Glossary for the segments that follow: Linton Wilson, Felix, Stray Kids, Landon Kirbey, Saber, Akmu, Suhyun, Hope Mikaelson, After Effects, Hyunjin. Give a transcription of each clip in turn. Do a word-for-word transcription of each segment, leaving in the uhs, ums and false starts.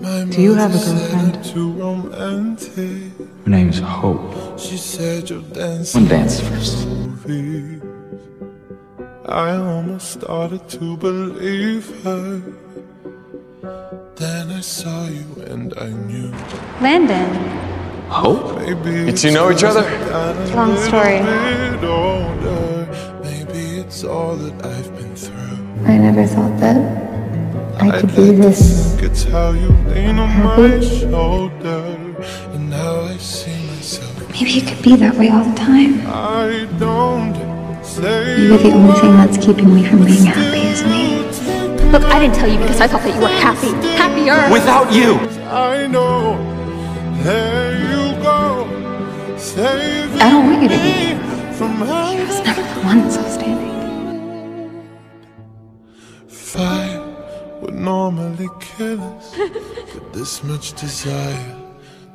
Do you have a girlfriend? Her name is Hope. One dance first. I almost started to believe her. Then I saw you and I knew. Landon. Hope? Did you know each other? Long story. Maybe it's all that I've been through. I never thought that I could be this happy. Maybe you could be that way all the time. Maybe the only thing that's keeping me from being happy is me. Look, I didn't tell you because I thought that you were happy. Happier without you. I know. There you go. I don't want you to be here. I was never the one so standing. Five. Would normally kill us, but this much desire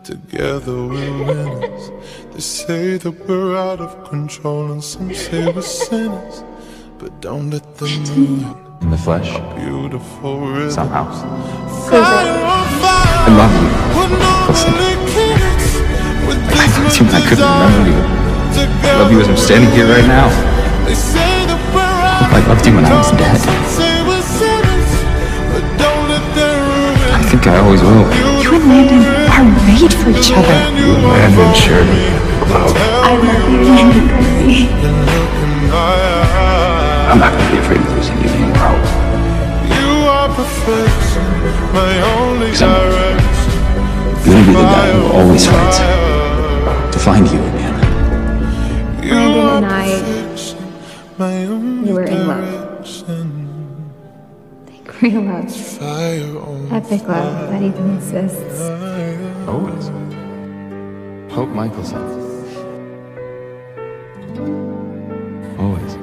together will win us. They say that we're out of control, and some say we're sinners, but don't let them ruin in the flesh. Beautiful rhythm. Somehow. I love you. Listen, I thought you and I couldn't remember you. I love you as I'm standing here right now. I loved you when I was dead. I think I always will. You and Landon are made for each other. You and Landon shared love. I love you, Landon Kirbey. I'm not going to be afraid of losing you anymore. You are perfection, my only direction. You're going to be the guy who always fights to find you again. Landon and I, we were in love. Real love, epic love that even exists. Always. Hope Mikaelson. Always.